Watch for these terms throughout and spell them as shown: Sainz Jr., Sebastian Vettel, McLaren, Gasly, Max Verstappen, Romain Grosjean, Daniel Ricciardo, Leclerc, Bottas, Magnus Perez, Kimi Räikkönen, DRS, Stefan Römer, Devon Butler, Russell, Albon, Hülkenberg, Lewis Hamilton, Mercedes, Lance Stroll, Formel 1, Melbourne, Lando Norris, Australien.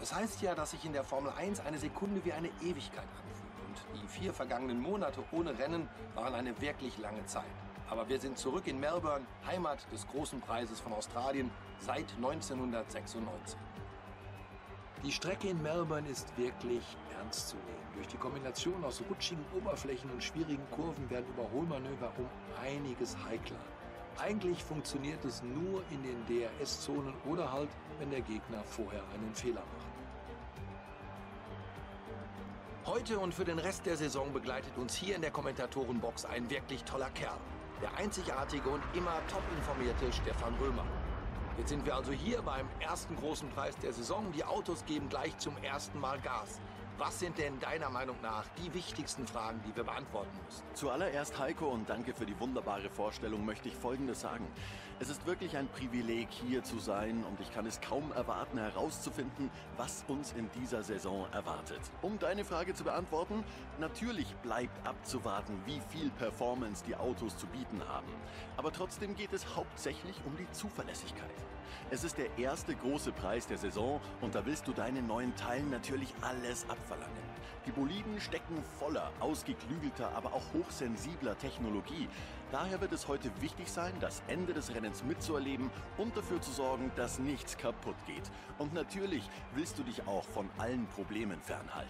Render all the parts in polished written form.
Das heißt ja, dass sich in der Formel 1 eine Sekunde wie eine Ewigkeit anfühlt. Und die 4 vergangenen Monate ohne Rennen waren eine wirklich lange Zeit. Aber wir sind zurück in Melbourne, Heimat des großen Preises von Australien seit 1996. Die Strecke in Melbourne ist wirklich ernst zu nehmen. Durch die Kombination aus rutschigen Oberflächen und schwierigen Kurven werden Überholmanöver um einiges heikler. Eigentlich funktioniert es nur in den DRS-Zonen oder halt, wenn der Gegner vorher einen Fehler macht. Heute und für den Rest der Saison begleitet uns hier in der Kommentatorenbox ein wirklich toller Kerl. Der einzigartige und immer top informierte Stefan Römer. Jetzt sind wir also hier beim ersten großen Preis der Saison. Die Autos geben gleich zum ersten Mal Gas. Was sind denn deiner Meinung nach die wichtigsten Fragen, die wir beantworten müssen? Zuallererst, Heiko, und danke für die wunderbare Vorstellung, möchte ich Folgendes sagen. Es ist wirklich ein Privileg, hier zu sein, und ich kann es kaum erwarten, herauszufinden, was uns in dieser Saison erwartet. Um deine Frage zu beantworten, natürlich bleibt abzuwarten, wie viel Performance die Autos zu bieten haben. Aber trotzdem geht es hauptsächlich um die Zuverlässigkeit. Es ist der erste große Preis der Saison und da willst du deinen neuen Teilen natürlich alles abverlangen. Die Boliden stecken voller ausgeklügelter, aber auch hochsensibler Technologie. Daher wird es heute wichtig sein, das Ende des Rennens mitzuerleben und dafür zu sorgen, dass nichts kaputt geht. Und natürlich willst du dich auch von allen Problemen fernhalten.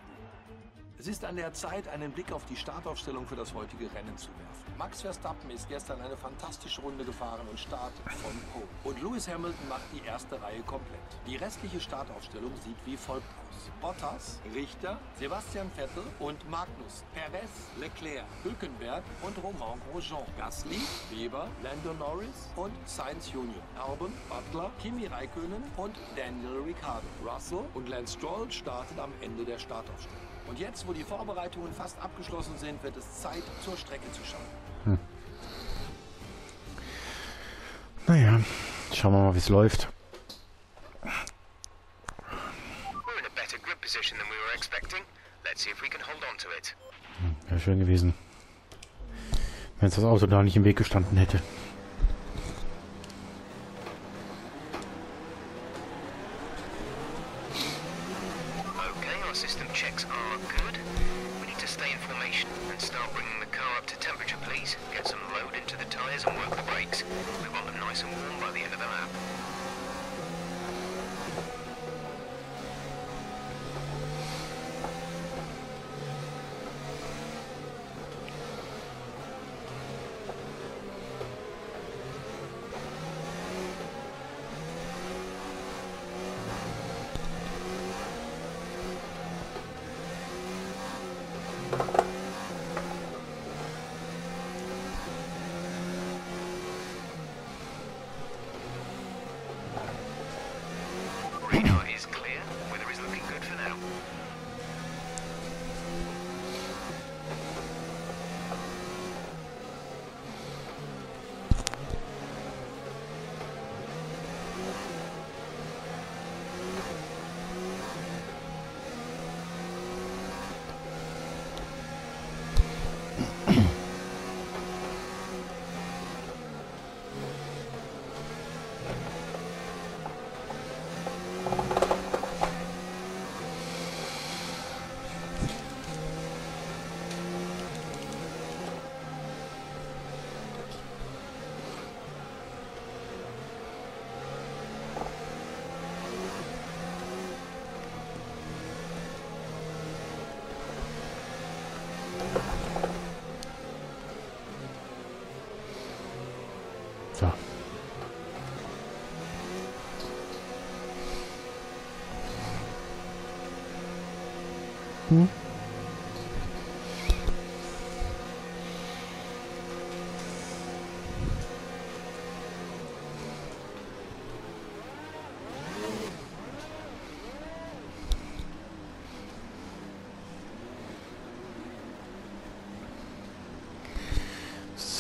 Es ist an der Zeit, einen Blick auf die Startaufstellung für das heutige Rennen zu werfen. Max Verstappen ist gestern eine fantastische Runde gefahren und startet von Pole. Und Lewis Hamilton macht die erste Reihe komplett. Die restliche Startaufstellung sieht wie folgt aus. Bottas, Richter, Sebastian Vettel und Magnus, Perez, Leclerc, Hülkenberg und Romain Grosjean, Gasly, Weber, Lando Norris und Sainz Jr., Albon, Butler, Kimi Räikkönen und Daniel Ricciardo, Russell und Lance Stroll startet am Ende der Startaufstellung. Und jetzt, wo die Vorbereitungen fast abgeschlossen sind, wird es Zeit, zur Strecke zu schauen. Naja, schauen wir mal, wie es läuft. Wäre schön gewesen, wenn es das Auto da nicht im Weg gestanden hätte.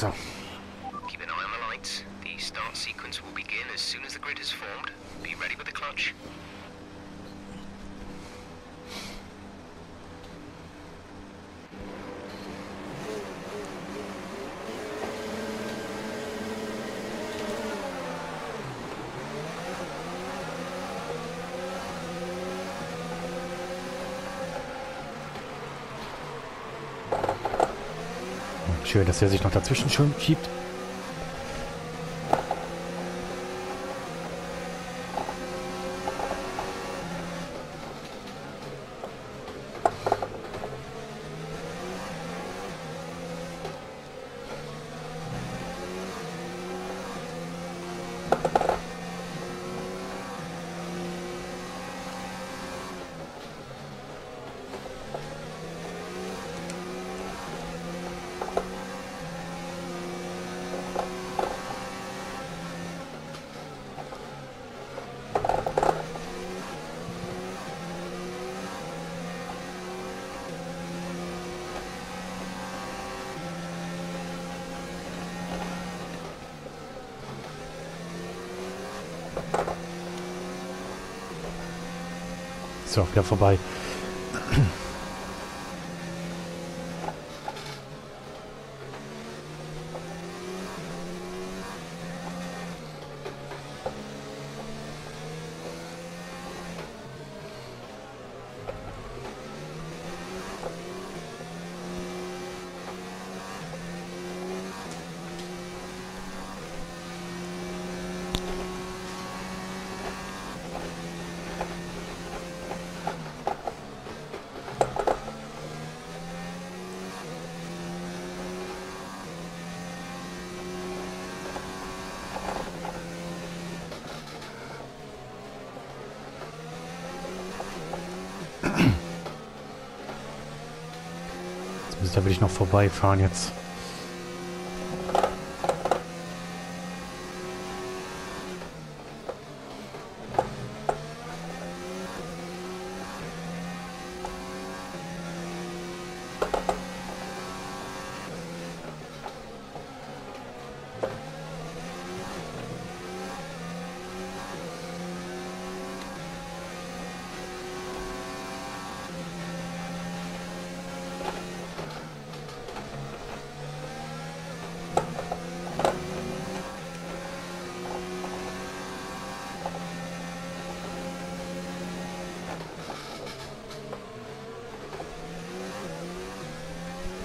So. Keep an eye on the lights. The start sequence will begin as soon as the grid is formed. Be ready with the clutch. Schön, dass er sich noch dazwischen schon schiebt. So, wieder vorbei. Da will ich noch vorbeifahren jetzt.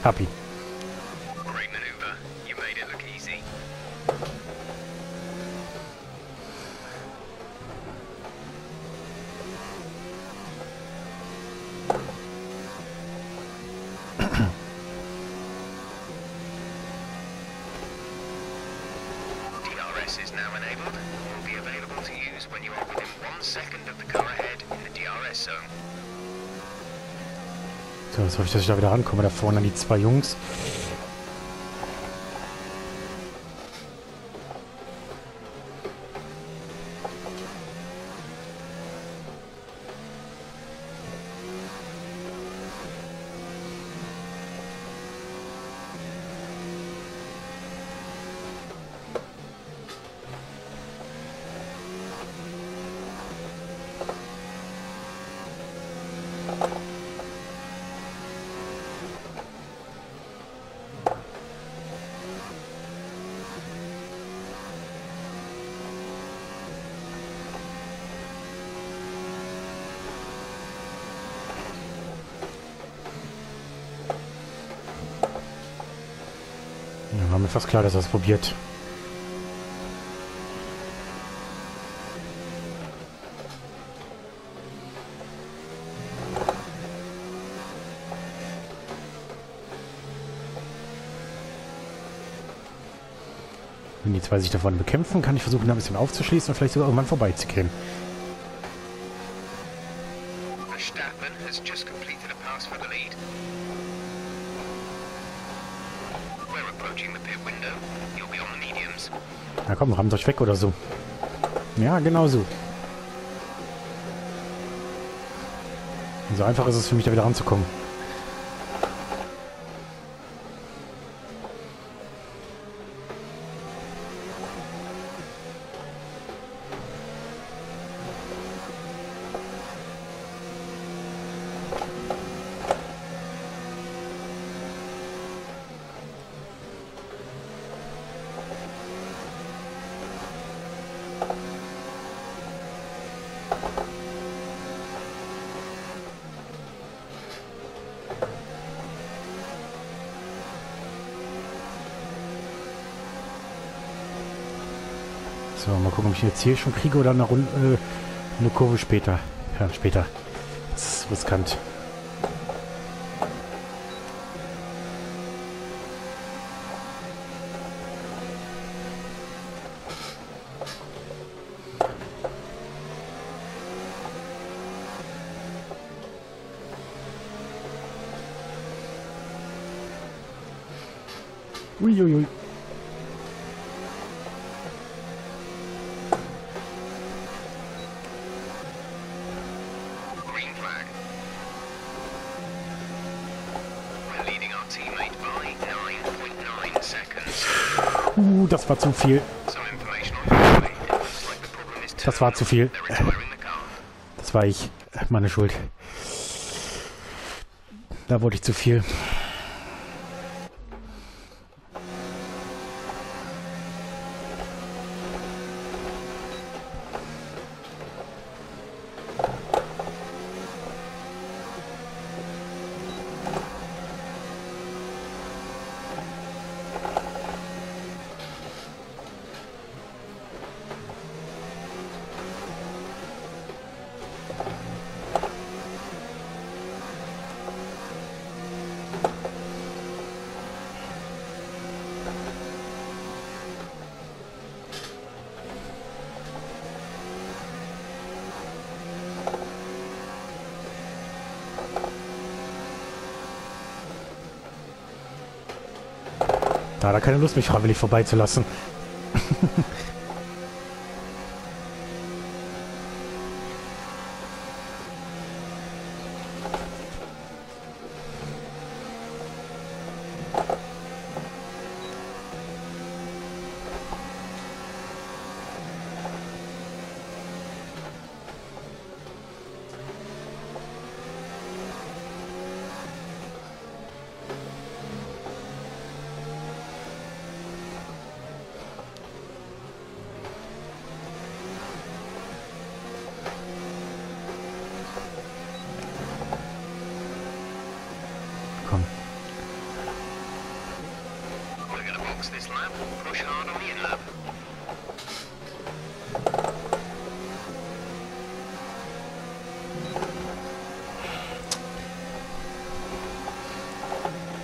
Happy. Great maneuver. You made it look easy. DRS is now enabled. Will be available to use when you are within 1 second of the car ahead in the DRS zone. So, jetzt hoffe ich, dass ich da wieder rankomme. Da vorne an die zwei Jungs. War mir fast klar, dass er es probiert. Wenn die zwei sich da vorne bekämpfen, kann ich versuchen, da ein bisschen aufzuschließen und vielleicht sogar irgendwann vorbeizugehen. Verstappen has just completed a pass for the lead. Na komm, rammt euch weg oder so. Ja, genau so. Und so einfach ist es für mich, da wieder ranzukommen. So, mal gucken, ob ich jetzt hier schon kriege oder eine Kurve später. Ja, später. Das ist riskant. Uiuiui. Das war zu viel. Das war zu viel. Das war ich. Meine Schuld. Da wollte ich zu viel. Da hat er keine Lust, mich freiwillig vorbeizulassen.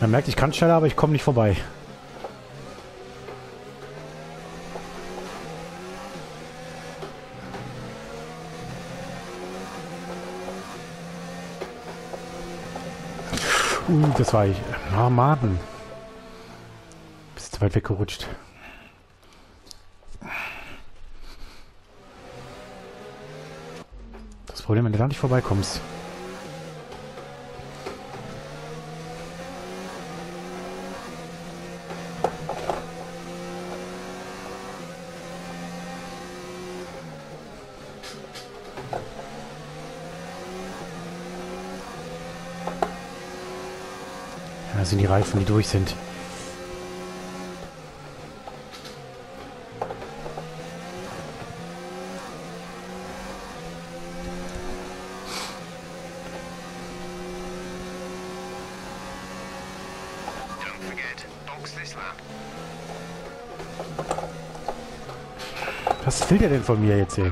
Man merkt, ich kann schneller, aber ich komme nicht vorbei. Das war ich. Oh, Martin. Bist zu weit weggerutscht. Das Problem, wenn du da nicht vorbeikommst. Das sind die Reifen, die durch sind. Was will der denn von mir jetzt hier?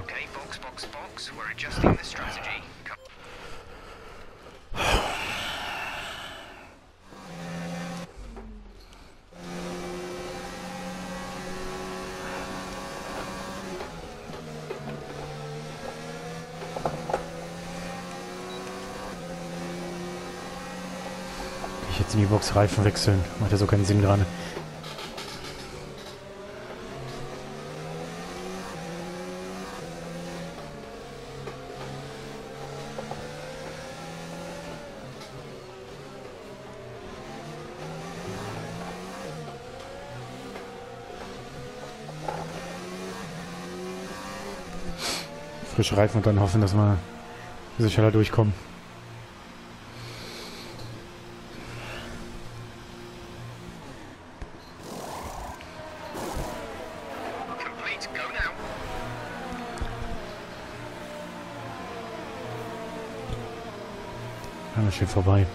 Jetzt in die Box Reifen wechseln. Macht ja so keinen Sinn gerade. Frische Reifen und dann hoffen, dass wir so schneller durchkommen. Schön vorbei.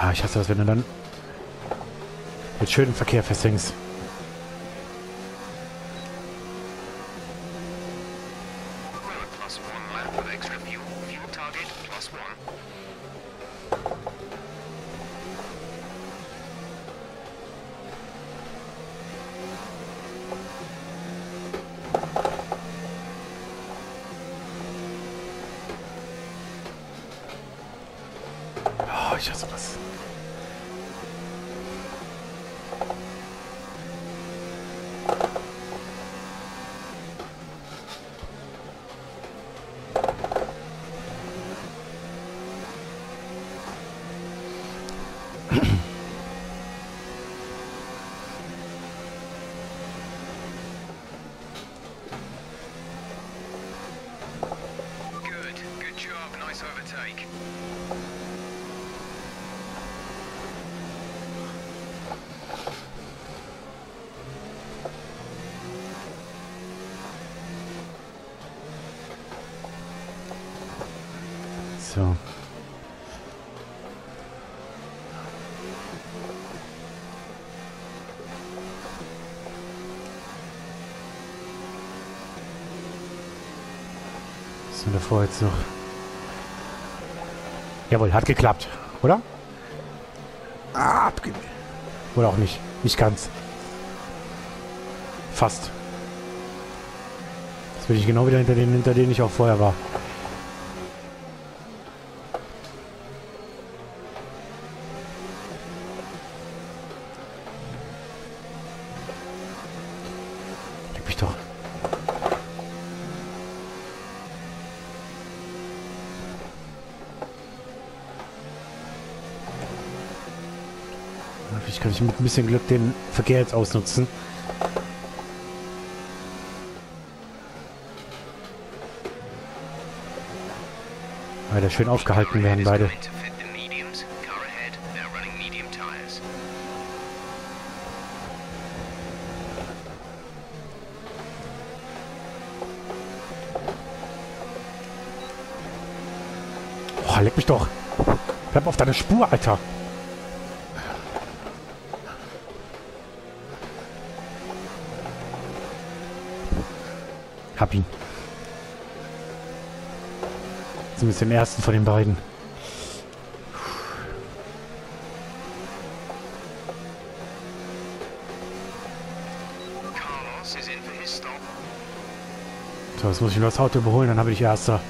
Ah, ich hasse das, wenn du dann Mit schönem Verkehr fest links. So. Was ist denn davor jetzt noch? Jawohl, hat geklappt, oder? Ah, oder auch nicht. Nicht ganz. Fast. Jetzt bin ich genau wieder hinter denen ich auch vorher war. Kann ich mit ein bisschen Glück den Verkehr jetzt ausnutzen. Weiter schön aufgehalten werden beide. Boah, leck mich doch. Bleib auf deiner Spur, Alter. Hab ihn. Zumindest den ersten von den beiden. So, jetzt muss ich nur das Auto überholen, dann habe ich Erster.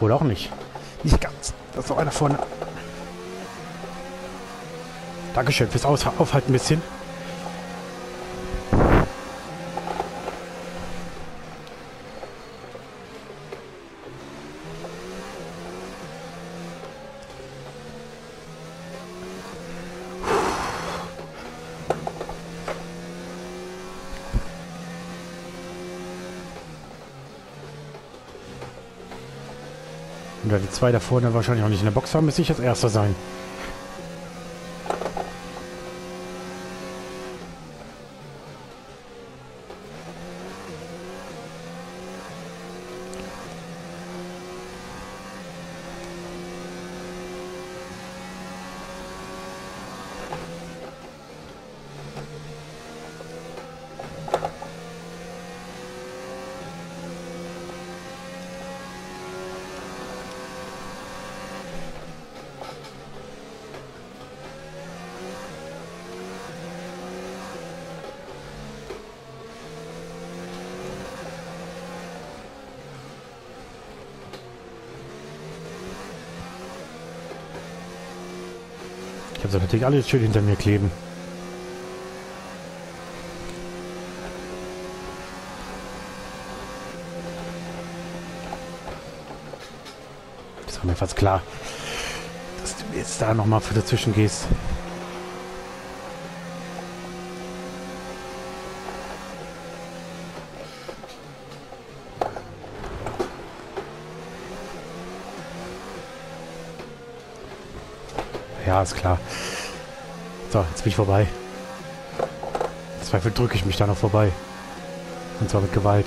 Oder auch nicht. Nicht ganz. Da ist noch einer vorne. Dankeschön fürs Aufhalten ein bisschen. Oder die zwei da vorne wahrscheinlich auch nicht in der Box waren, müsste ich als Erster sein. Ich habe natürlich alles schön hinter mir kleben. Das war mir fast klar, dass du jetzt da nochmal für dazwischen gehst. Ja, ist klar. So, jetzt bin ich vorbei. Im Zweifel drücke ich mich da noch vorbei. Und zwar mit Gewalt.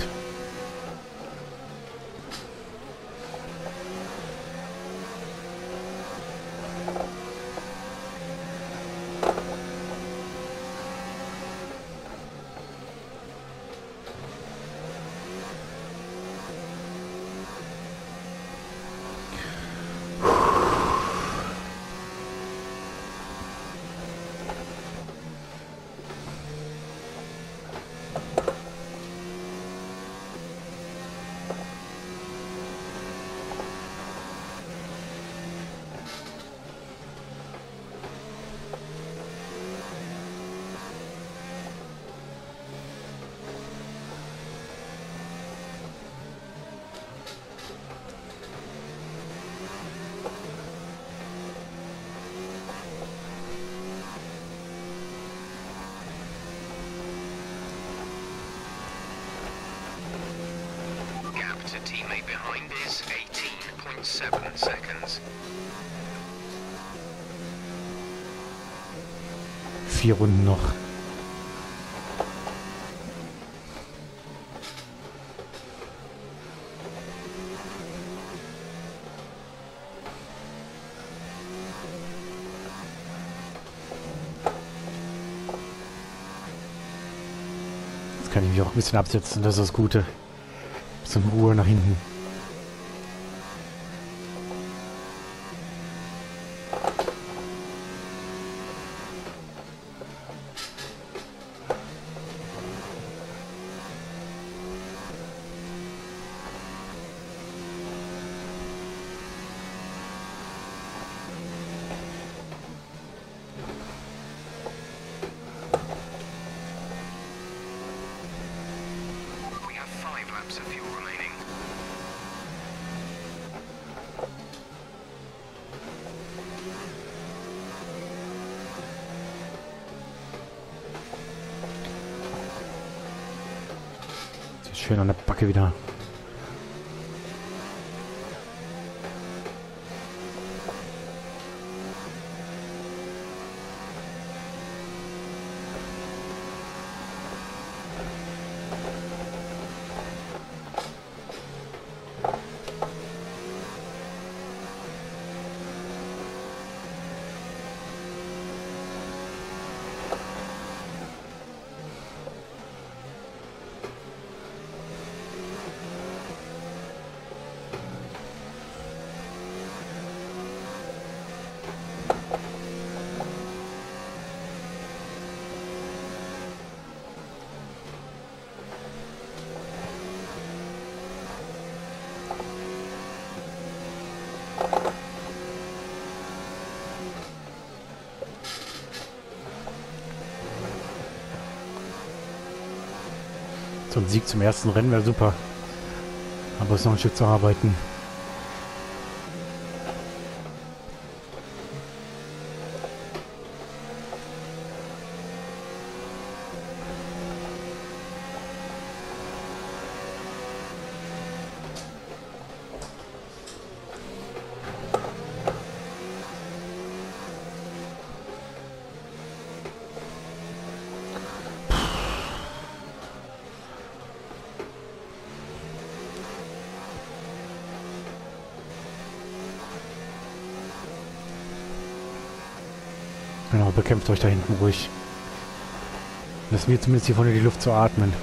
4 Runden noch. Jetzt kann ich mich auch ein bisschen absetzen, das ist das Gute. Bisschen Ruhe nach hinten. Schön an der Backe wieder. So ein Sieg zum ersten Rennen wäre super. Aber es ist noch ein Stück zu arbeiten. Genau, bekämpft euch da hinten ruhig. Lasst mir zumindest hier vorne die Luft zu atmen.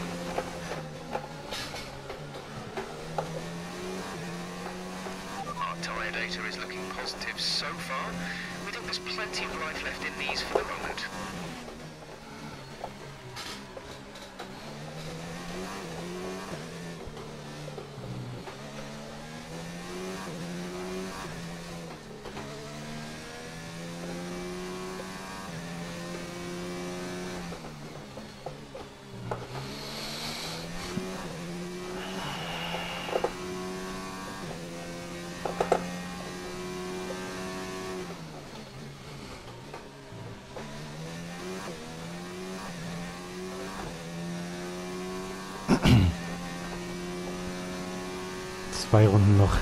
Zwei Runden noch.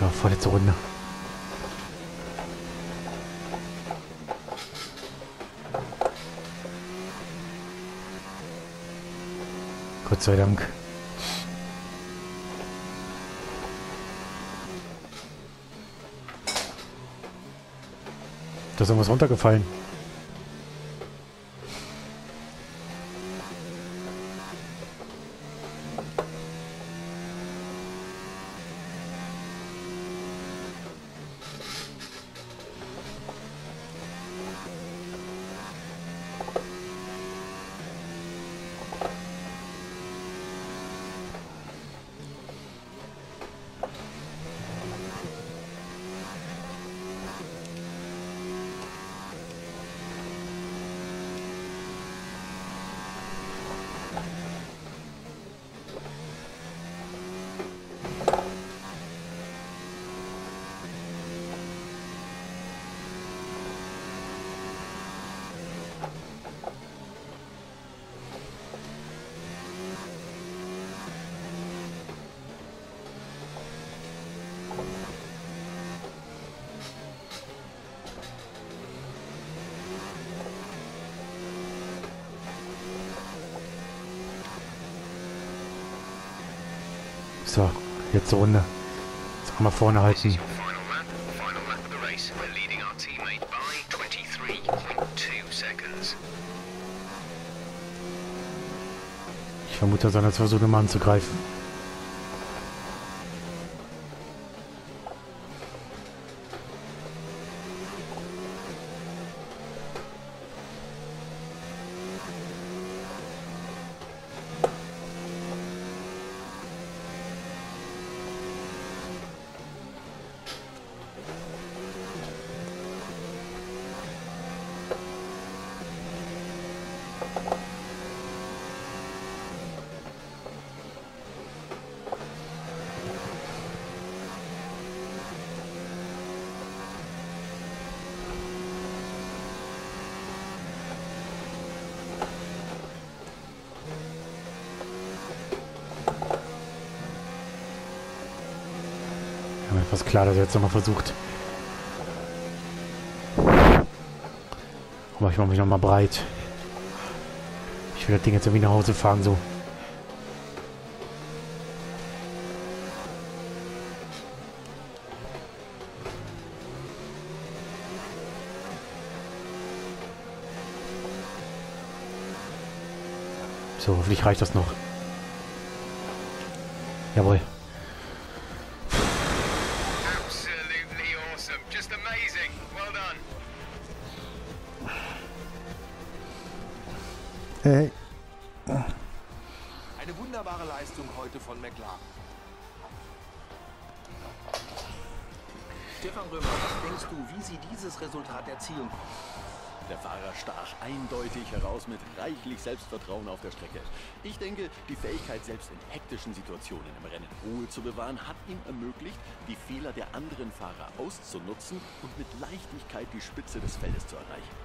Ja, vorletzte Runde. Gott sei Dank. Da ist irgendwas runtergefallen. So, jetzt zur Runde. Jetzt einmal vorne halten. Ich vermute, dass er versucht, um anzugreifen. Fast klar, dass er jetzt nochmal versucht. Aber ich mache mich nochmal breit. Ich will das Ding jetzt irgendwie nach Hause fahren, so. So, hoffentlich reicht das noch. Jawohl. Hey. Eine wunderbare Leistung heute von McLaren. Stefan Römer, was denkst du, wie sie dieses Resultat erzielen? Der Fahrer stach eindeutig heraus mit reichlich Selbstvertrauen auf der Strecke. Ich denke, die Fähigkeit, selbst in hektischen Situationen im Rennen Ruhe zu bewahren, hat ihm ermöglicht, die Fehler der anderen Fahrer auszunutzen und mit Leichtigkeit die Spitze des Feldes zu erreichen.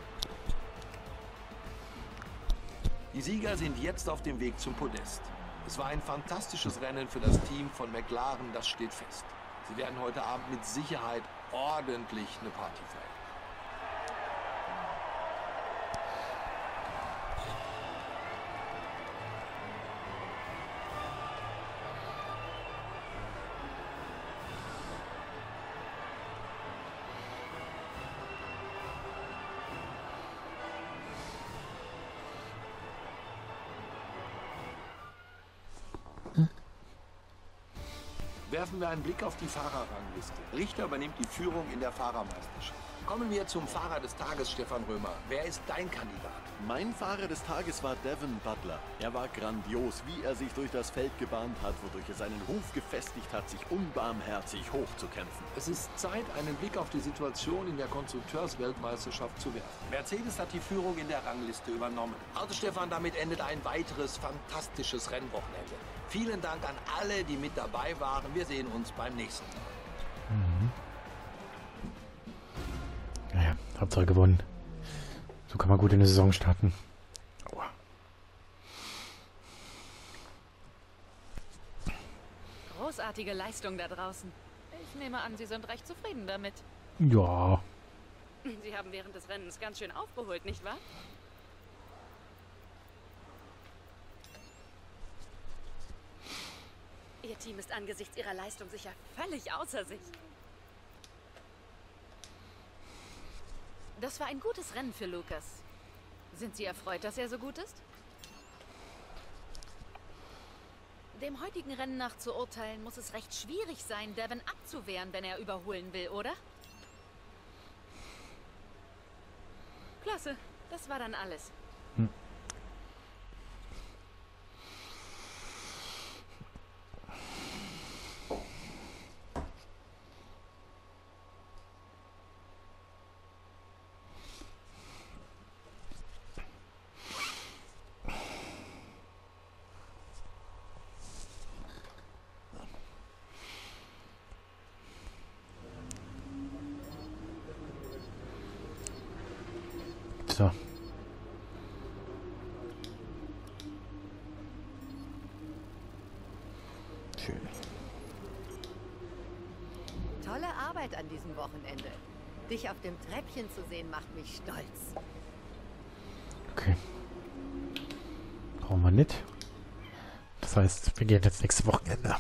Die Sieger sind jetzt auf dem Weg zum Podest. Es war ein fantastisches Rennen für das Team von McLaren, das steht fest. Sie werden heute Abend mit Sicherheit ordentlich eine Party feiern. Werfen wir einen Blick auf die Fahrerrangliste. Richter übernimmt die Führung in der Fahrermeisterschaft. Kommen wir zum Fahrer des Tages, Stefan Römer. Wer ist dein Kandidat? Mein Fahrer des Tages war Devon Butler. Er war grandios, wie er sich durch das Feld gebahnt hat, wodurch er seinen Ruf gefestigt hat, sich unbarmherzig hochzukämpfen. Es ist Zeit, einen Blick auf die Situation in der Konstrukteursweltmeisterschaft zu werfen. Mercedes hat die Führung in der Rangliste übernommen. Also Stefan, damit endet ein weiteres fantastisches Rennwochenende. Vielen Dank an alle, die mit dabei waren. Wir sehen uns beim nächsten Mal. Mhm. Naja, Hauptsache gewonnen. So kann man gut in die Saison starten. Aua. Großartige Leistung da draußen. Ich nehme an, Sie sind recht zufrieden damit. Ja. Sie haben während des Rennens ganz schön aufgeholt, nicht wahr? Ihr Team ist angesichts ihrer Leistung sicher völlig außer sich. Das war ein gutes Rennen für Lukas. Sind Sie erfreut, dass er so gut ist? Dem heutigen Rennen nach zu urteilen, muss es recht schwierig sein, Devon abzuwehren, wenn er überholen will, oder? Klasse, das war dann alles. Hm. So. Schön. Tolle Arbeit an diesem Wochenende. Dich auf dem Treppchen zu sehen, macht mich stolz. Okay. Brauchen wir nicht. Das heißt, wir gehen jetzt nächstes Wochenende.